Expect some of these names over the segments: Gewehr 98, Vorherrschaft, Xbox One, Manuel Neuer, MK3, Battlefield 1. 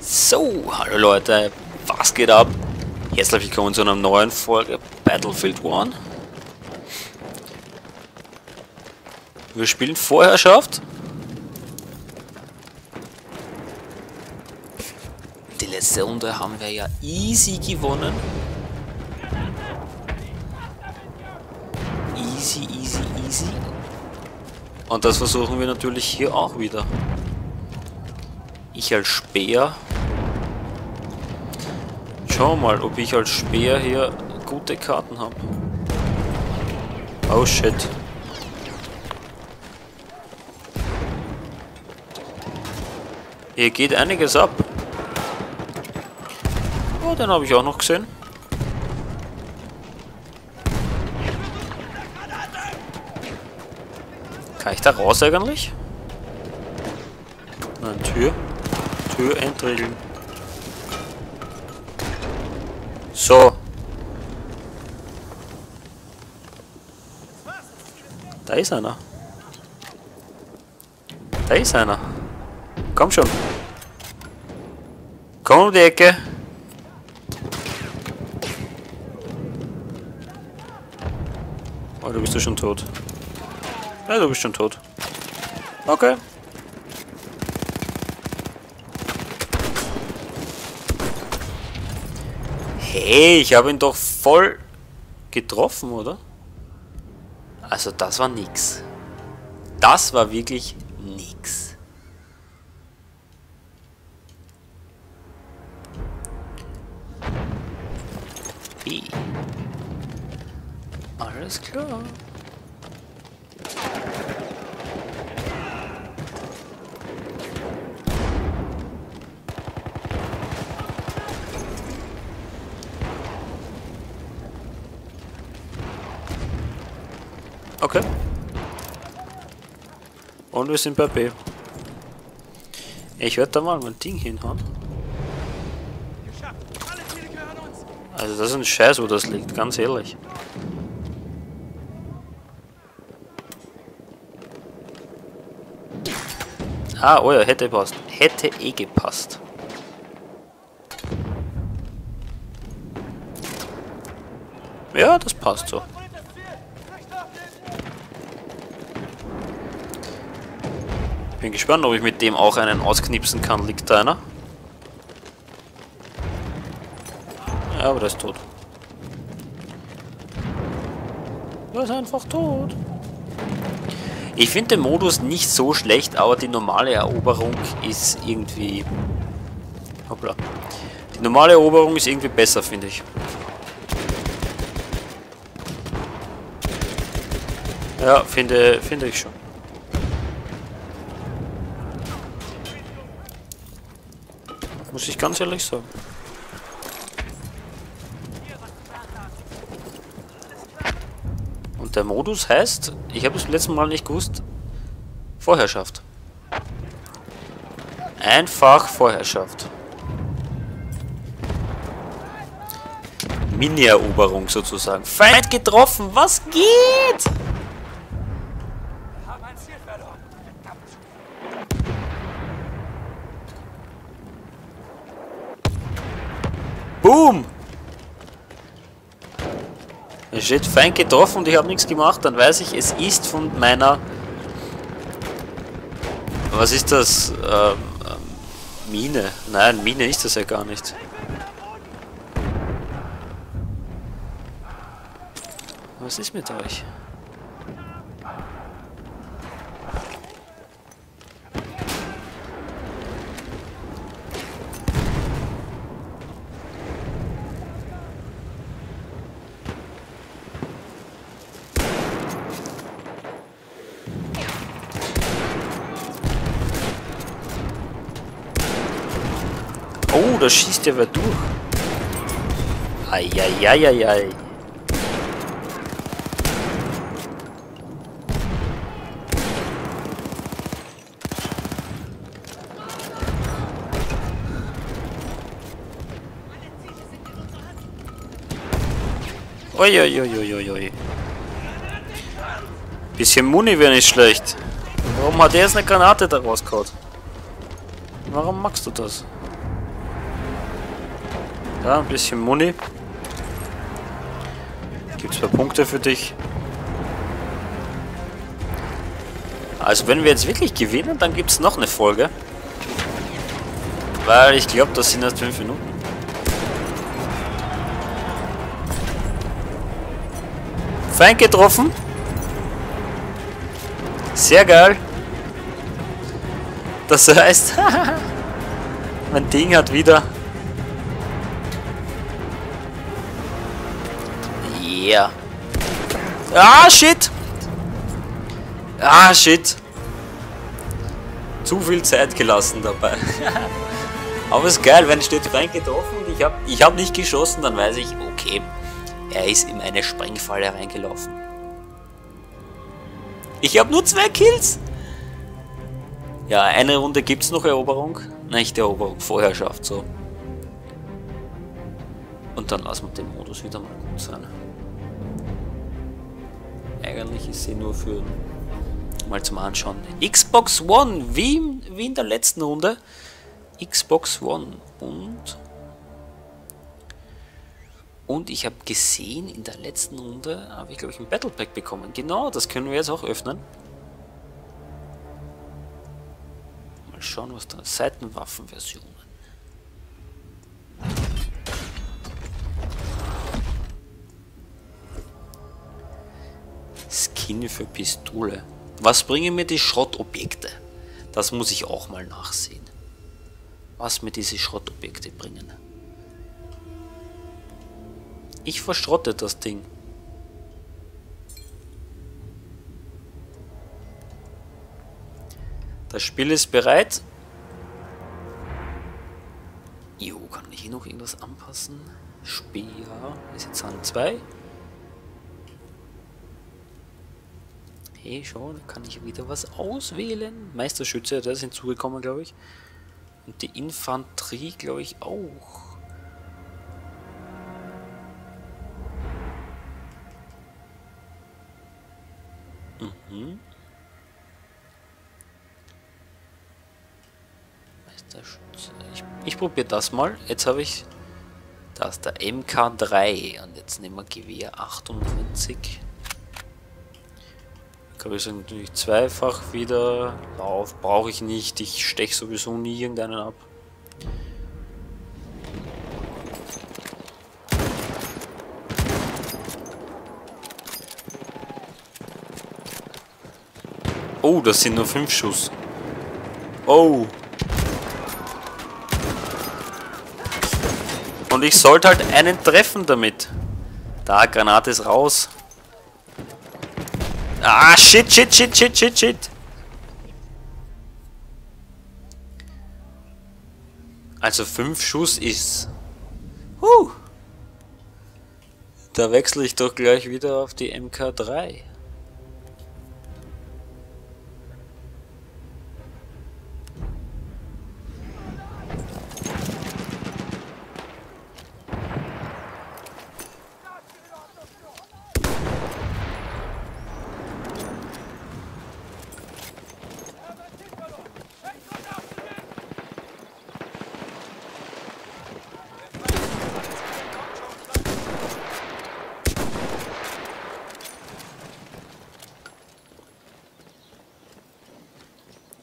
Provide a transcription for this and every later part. So, hallo Leute, was geht ab? Herzlich willkommen zu einer neuen Folge Battlefield 1. Wir spielen Vorherrschaft. Die letzte Runde haben wir ja easy gewonnen. Easy, easy, easy. Und das versuchen wir natürlich hier auch wieder. Ich als Speer. Schau mal, ob ich als Speer hier gute Karten habe. Oh shit. Hier geht einiges ab. Oh, den habe ich auch noch gesehen. Kann ich da raus eigentlich? Nein, Tür. Tür entriegeln. So. Da ist einer. Da ist einer. Komm schon. Komm um die Ecke. Oh, du bist ja schon tot. Ja, du bist schon tot. Okay. Hey, ich habe ihn doch voll getroffen, oder? Also das war nix. Das war wirklich nix. Hey. Alles klar. Okay. Und wir sind bei B. Ich werde da mal mein Ding hinhauen. Also das ist ein Scheiß, wo das liegt, ganz ehrlich. Ah, oh ja, hätte gepasst. Hätte eh gepasst. Ja, das passt so. Bin gespannt, ob ich mit dem auch einen ausknipsen kann. Liegt da einer? Ja, aber der ist tot. Der ist einfach tot. Ich finde den Modus nicht so schlecht, aber die normale Eroberung ist irgendwie... Hoppla. Die normale Eroberung ist irgendwie besser, finde ich. Ja, finde ich schon. Muss ich ganz ehrlich sagen. Und der Modus heißt, ich habe es beim letzten Mal nicht gewusst, Vorherrschaft. Einfach Vorherrschaft. Mini-Eroberung sozusagen. Feind getroffen, was geht? Boom! Es steht Feind getroffen und ich habe nichts gemacht, dann weiß ich, es ist von meiner... Was ist das? Mine. Nein, Mine ist das ja gar nicht. Was ist mit euch? Oh, da schießt ja wer durch. Eieieiei. Uiuiuiuiui. Bisschen Muni wäre nicht schlecht. Warum hat er jetzt eine Granate da rausgehauen? Warum magst du das? Da, ein bisschen Muni. Gibt 2 Punkte für dich. Also wenn wir jetzt wirklich gewinnen, dann gibt es noch eine Folge. Weil ich glaube, das sind jetzt 5 Minuten. Fein getroffen. Sehr geil. Das heißt, mein Ding hat wieder... Yeah. Ah, shit. Ah, shit. Zu viel Zeit gelassen dabei. Aber ist geil, wenn steht fein getroffen und ich hab nicht geschossen, dann weiß ich, okay, er ist in eine Sprengfalle reingelaufen. Ich habe nur 2 Kills. Ja, eine Runde gibt es noch Eroberung. Nicht Eroberung, Vorherrschaft, so. Und dann lassen wir den Modus wieder mal gut sein. Eigentlich ist sie nur für... mal zum Anschauen. Xbox One, wie in der letzten Runde. Xbox One und ich habe gesehen, in der letzten Runde habe ich, glaube ich, ein Battle Pack bekommen. Genau, das können wir jetzt auch öffnen. Mal schauen, was da ist. Seitenwaffenversionen. Skin für Pistole. Was bringen mir die Schrottobjekte? Das muss ich auch mal nachsehen. Was mir diese Schrottobjekte bringen. Ich verschrotte das Ding. Das Spiel ist bereit. Jo, kann ich hier noch irgendwas anpassen? Speer ist jetzt an 2. Hey, schon, kann ich wieder was auswählen. Meisterschütze, der ist hinzugekommen, glaube ich. Und die Infanterie, glaube ich, auch. Ich probiere das mal. Jetzt habe ich das, der MK3, und jetzt nehmen wir Gewehr 98. Ich glaube, ich sage natürlich zweifach wieder. Lauf brauche ich nicht. Ich steche sowieso nie irgendeinen ab. Oh, das sind nur 5 Schuss. Oh. Und ich sollte halt einen treffen damit. Da, Granate ist raus. Ah, shit, shit, shit, shit, shit, shit. Also 5 Schuss ist... Da wechsle ich doch gleich wieder auf die MK3.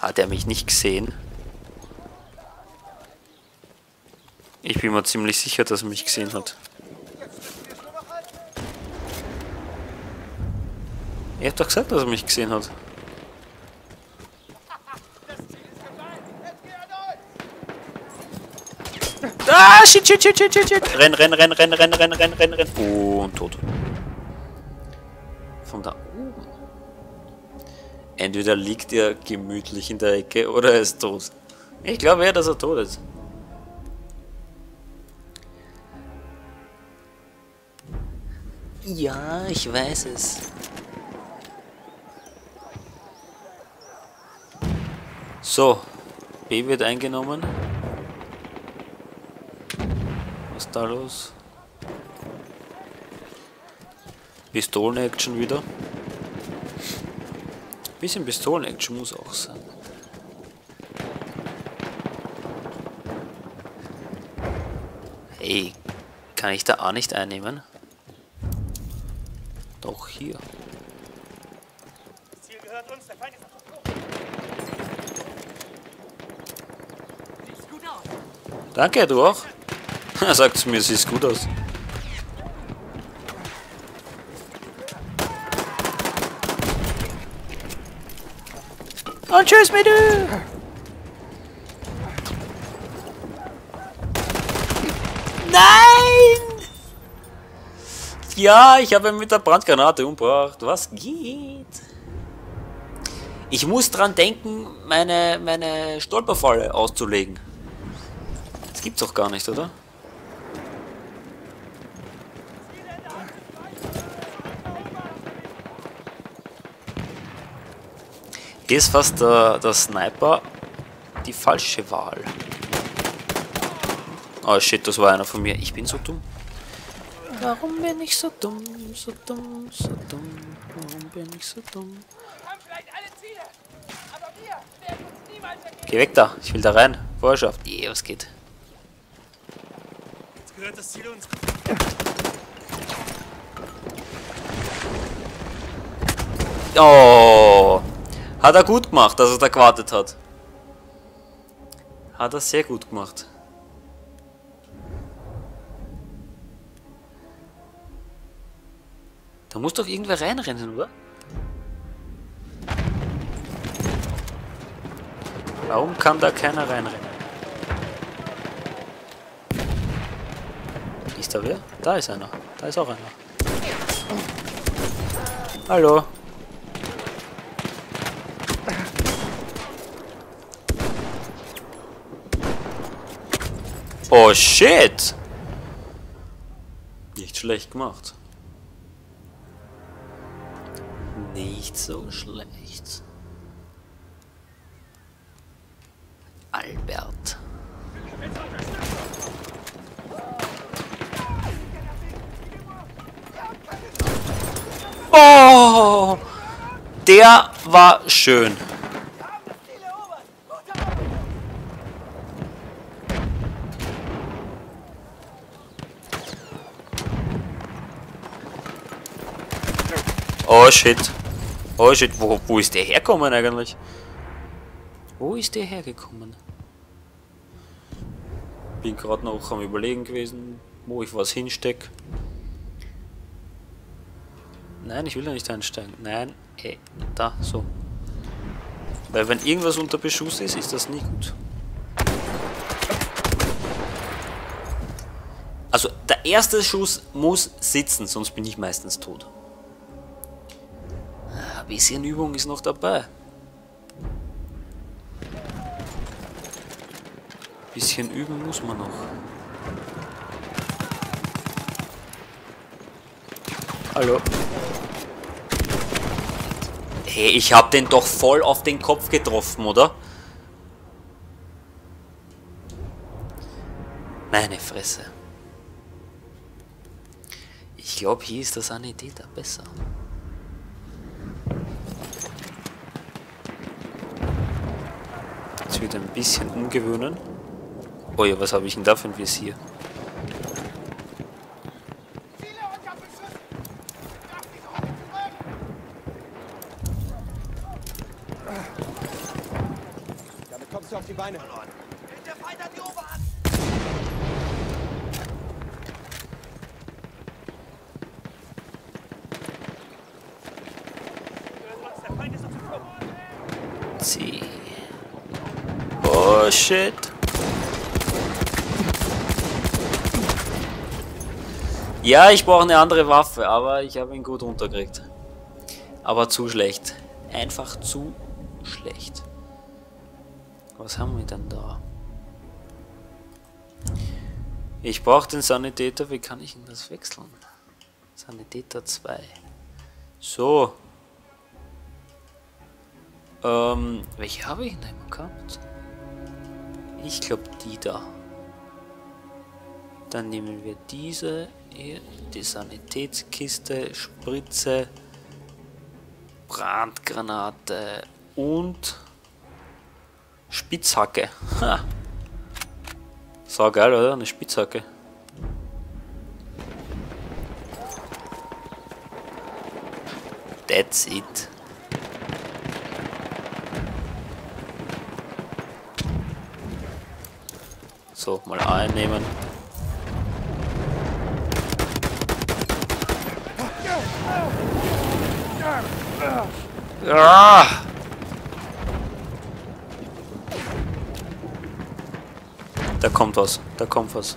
Hat er mich nicht gesehen? Ich bin mir ziemlich sicher, dass er mich gesehen hat. Ich hab doch gesagt, dass er mich gesehen hat. Ah, shit, shit, shit, shit, shit, shit. Renn, renn, renn, renn, renn, renn, renn, renn, renn. Oh, und tot. Von da oben. Entweder liegt er gemütlich in der Ecke oder er ist tot. Ich glaube eher, dass er tot ist. Ja, ich weiß es. So, B wird eingenommen. Was ist da los? Pistolen-Action wieder. Bisschen Pistolen-Action muss auch sein. Hey, Kann ich da A nicht einnehmen? Doch, hier. Das Ziel gehört uns, der Feind ist auf Kopf. Sieht gut aus. Danke, du auch. Er sagt zu mir, sieht gut aus. Und tschüss mit dir! Nein! Ja, ich habe ihn mit der Brandgranate umgebracht. Was geht? Ich muss dran denken, meine Stolperfalle auszulegen. Das gibt's doch gar nicht, oder? Ist fast der Sniper die falsche Wahl. Oh shit, das war einer von mir. Ich bin so dumm. Warum bin ich so dumm, so dumm, so dumm? Warum bin ich so dumm? Wir haben vielleicht alle Ziele, aber wir werden uns niemals ergeben. Geh weg da, ich will da rein. Vorherrschaft. Je, was geht? Jetzt gehört das Ziel uns. Oh! Hat er gut gemacht, dass er da gewartet hat. Hat er sehr gut gemacht. Da muss doch irgendwer reinrennen, oder? Warum kann da keiner reinrennen? Ist da wer? Da ist einer. Da ist auch einer. Hallo. Oh shit! Nicht schlecht gemacht. Nicht so schlecht. Albert. Oh! Der war schön. Oh shit, wo ist der hergekommen eigentlich? Wo ist der hergekommen? Bin gerade noch am Überlegen gewesen, wo ich was hinstecke. Nein, ich will da nicht einsteigen. Nein, ey, da, so. Weil wenn irgendwas unter Beschuss ist, ist das nie gut. Also der erste Schuss muss sitzen, sonst bin ich meistens tot. Ein bisschen Übung ist noch dabei. Ein bisschen üben muss man noch. Hallo. Hey, ich hab den doch voll auf den Kopf getroffen, oder? Meine Fresse. Ich glaube, hier ist das Sanitäter besser. Wieder ein bisschen umgewöhnen. Oh ja, was habe ich denn da für ein Visier? Damit kommst du auf die Beine. Der Feind hat die Oberhand. Der Feind ist auf dem Flur. Zieh. Oh shit. Ja, ich brauche eine andere Waffe, aber ich habe ihn gut runtergekriegt. Aber zu schlecht. Einfach zu schlecht. Was haben wir denn da? Ich brauche den Sanitäter. Wie kann ich denn das wechseln? Sanitäter 2. So. Welche habe ich denn gehabt? Ich glaube die da. Dann nehmen wir diese hier, die Sanitätskiste, Spritze, Brandgranate und Spitzhacke. Ha. So geil, oder? Eine Spitzhacke. That's it. So, mal einnehmen. Ah! Da kommt was, da kommt was.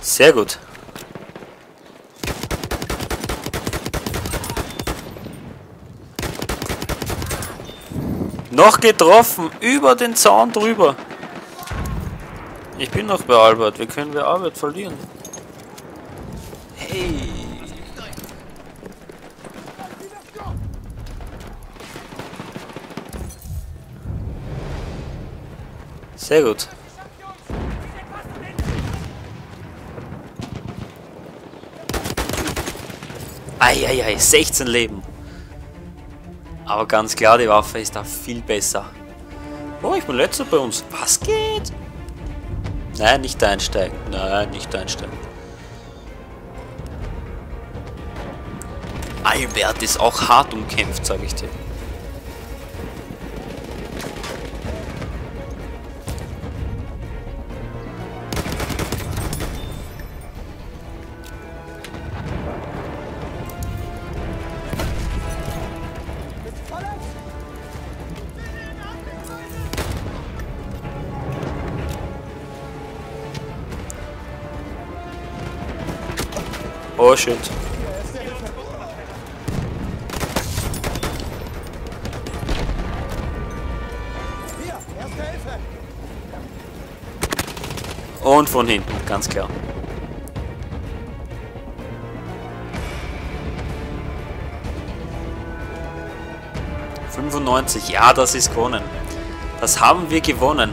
Sehr gut. Noch getroffen, über den Zaun drüber. Ich bin noch bei Albert, wir können bei Albert verlieren. Hey. Sehr gut. Eieiei, 16 Leben. Aber ganz klar, die Waffe ist da viel besser. Oh, ich bin letzter bei uns. Was geht? Nein, nicht einsteigen. Nein, nicht einsteigen. Albert ist auch hart umkämpft, sage ich dir. Oh shit. Und von hinten, ganz klar. ...95, ja, das ist gewonnen. Das haben wir gewonnen.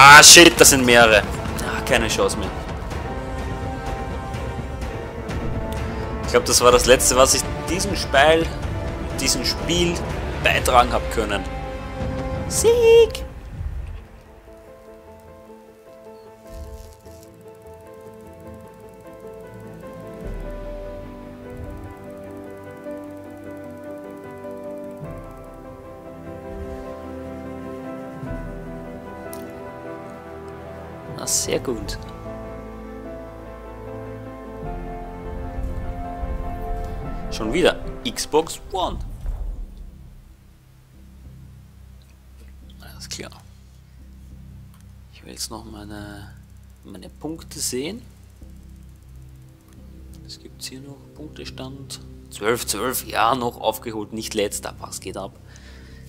Ah, shit, das sind mehrere. Ah, keine Chance mehr. Ich glaube, das war das Letzte, was ich diesem Spiel beitragen habe können. Sieg! Sehr gut. Schon wieder Xbox One. Alles klar. Ich will jetzt noch meine Punkte sehen. Es gibt hier noch Punktestand. 12, ja, noch aufgeholt, nicht letzter. Was geht ab?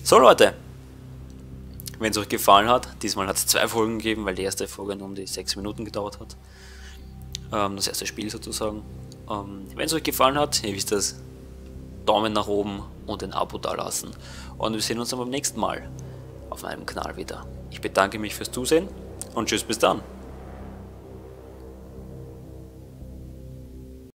So Leute. Wenn es euch gefallen hat, diesmal hat es 2 Folgen gegeben, weil die erste Folge nur um die 6 Minuten gedauert hat. Das erste Spiel sozusagen. Wenn es euch gefallen hat, ihr wisst das, Daumen nach oben und ein Abo dalassen. Und wir sehen uns dann beim nächsten Mal auf meinem Kanal wieder. Ich bedanke mich fürs Zusehen und tschüss bis dann.